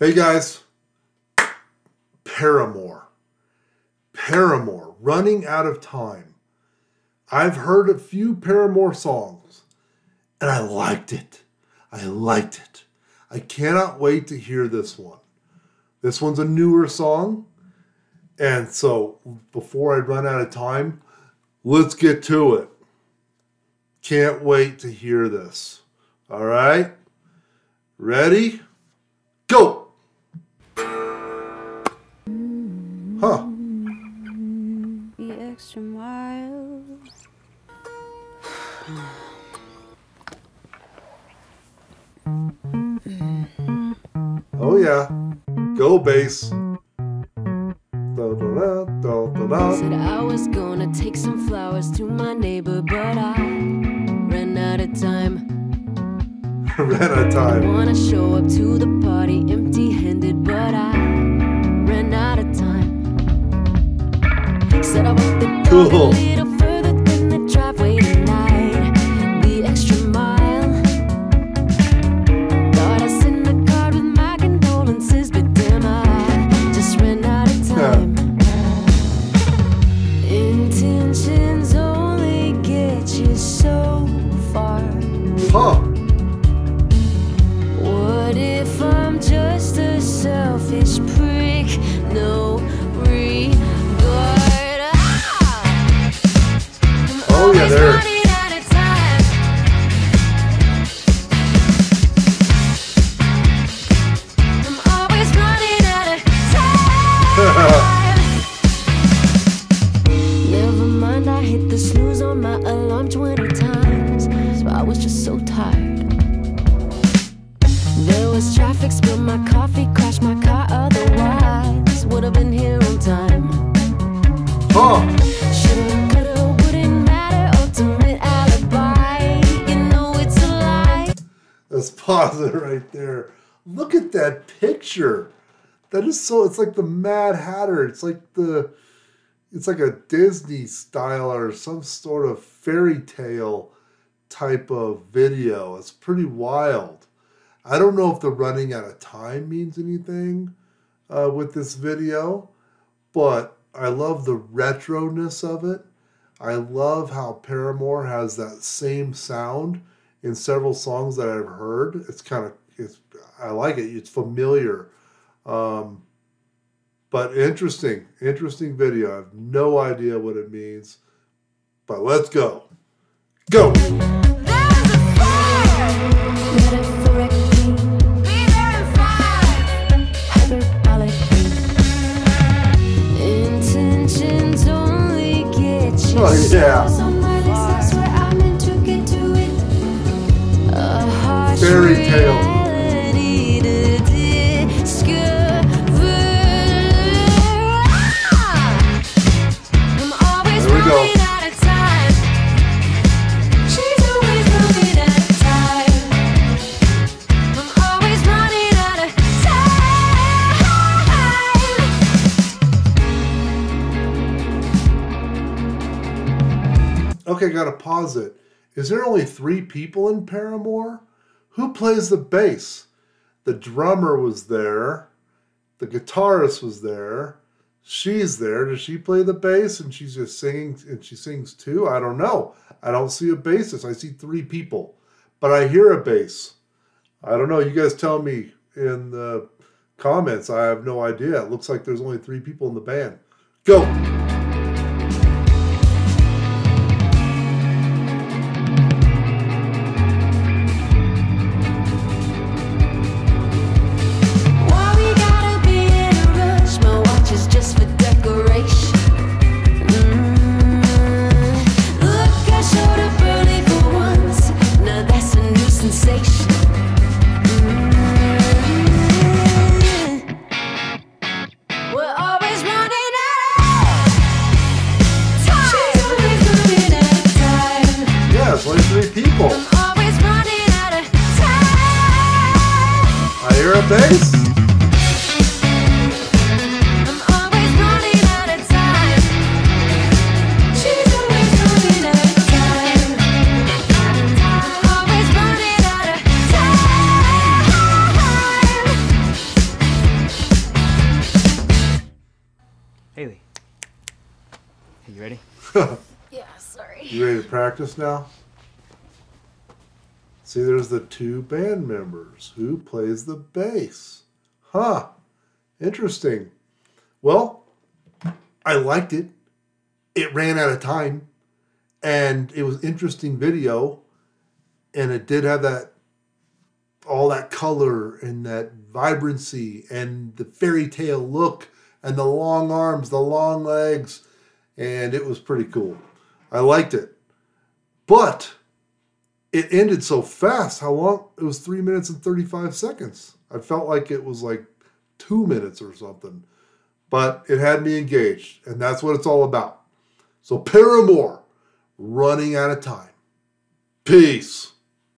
Hey guys, Paramore, Running Out of Time. I've heard a few Paramore songs and I liked it. I cannot wait to hear this one. This one's a newer song, and so before I run out of time, let's get to it. Can't wait to hear this. All right, ready? Go! Huh. The extra mile. Oh yeah. Go bass. Said I was gonna take some flowers to my neighbor, but I ran out of time. I wanna show up to the party empty-handed, but I ran out of time. Said I walked the dog a little further than the driveway tonight, the extra mile. Thought I sent the card with my condolences, but damn, I just ran out of time. Intentions only get you so far. What if I'm just a selfish prick? No regard. Oh yeah, there. I'm always running out of time. Never mind, I hit the snooze on my alarm 20 times, so I was just so tired. There was traffic, spilled my coffee, crashed my car, otherwise would have been here on time. Shoulda, coulda, wouldn't matter, ultimate alibi, you know it's a lie. Let's pause it right there. Look at that picture. That is so, it's like the Mad Hatter. It's like a Disney style or some sort of fairy tale type of video. It's pretty wild. I don't know if the running out of time means anything with this video, but I love the retroness of it. I love how Paramore has that same sound in several songs that I've heard. I like it. It's familiar, but interesting video. I have no idea what it means, but let's go. Go. Oh yeah. Fairy tale. There we go. Okay, I gotta pause it. Is there only 3 people in Paramore? Who plays the bass? The drummer was there. The guitarist was there. She's there. Does she play the bass and she's just singing and she sings too? I don't know. I don't see a bassist. I see 3 people, but I hear a bass. I don't know. You guys tell me in the comments. I have no idea. It looks like there's only 3 people in the band. Go. Bass. I'm always running out of time. She's always running out of time. I'm always running out of time. You ready? Yeah, sorry. You ready to practice now? See, there's the two band members. Who plays the bass? Huh. Interesting. Well, I liked it. It ran out of time. And it was an interesting video. And it did have that, all that color and that vibrancy and the fairy tale look and the long arms, the long legs. And it was pretty cool. I liked it. But it ended so fast. How long? It was 3 minutes and 35 seconds. I felt like it was like 2 minutes or something. But it had me engaged. And that's what it's all about. So Paramore, running out of time. Peace.